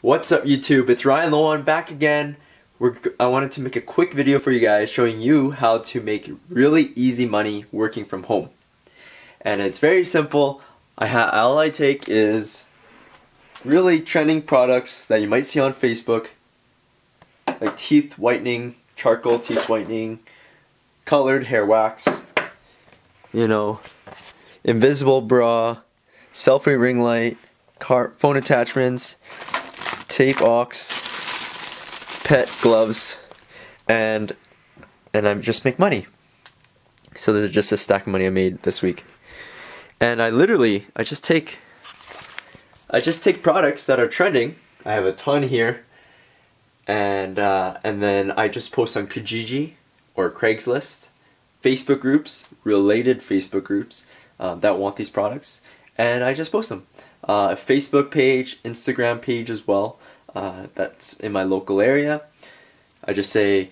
What's up YouTube? It's Ryan Lowon back again. I wanted to make a quick video for you guys showing you how to make really easy money working from home. And it's very simple. All I take is really trending products that you might see on Facebook, like teeth whitening, charcoal teeth whitening, colored hair wax, you know, invisible bra, selfie ring light, phone attachments, tape aux, pet gloves, and I just make money. So this is just a stack of money I made this week. And I just take products that are trending. I have a ton here, and then I just post on Kijiji or Craigslist, Facebook groups, related Facebook groups that want these products, and I just post them. A Facebook page, Instagram page as well, that's in my local area. I just say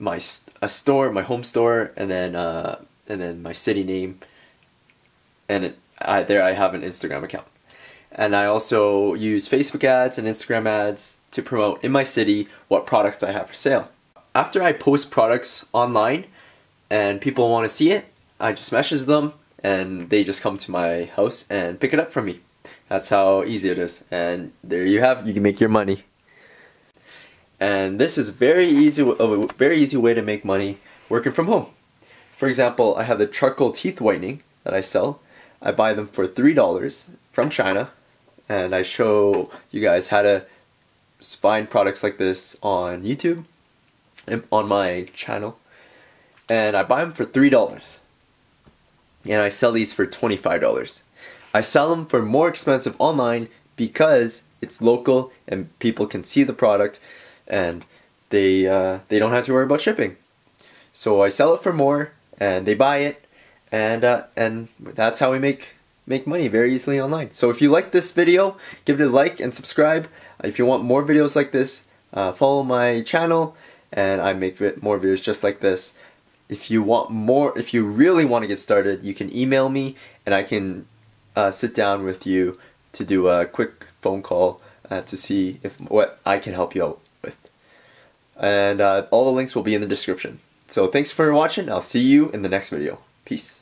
my home store, and then my city name, and there I have an Instagram account. And I also use Facebook ads and Instagram ads to promote in my city what products I have for sale. After I post products online and people want to see it, I just message them, and they just come to my house and pick it up from me. That's how easy it is. And there you have, you can make your money. And this is a very easy way to make money working from home. For example, I have the charcoal teeth whitening that I sell. I buy them for $3 from China, and I show you guys how to find products like this on YouTube and on my channel. And I buy them for $3. And I sell these for $25. I sell them for more expensive online because it's local and people can see the product, and they don't have to worry about shipping. So I sell it for more, and they buy it, and that's how we make money very easily online. So if you like this video, give it a like and subscribe. If you want more videos like this, follow my channel, and I make more videos just like this. If you want more, if you really want to get started, you can email me, and I can sit down with you to do a quick phone call to see what I can help you out with. And all the links will be in the description. So thanks for watching. I'll see you in the next video. Peace.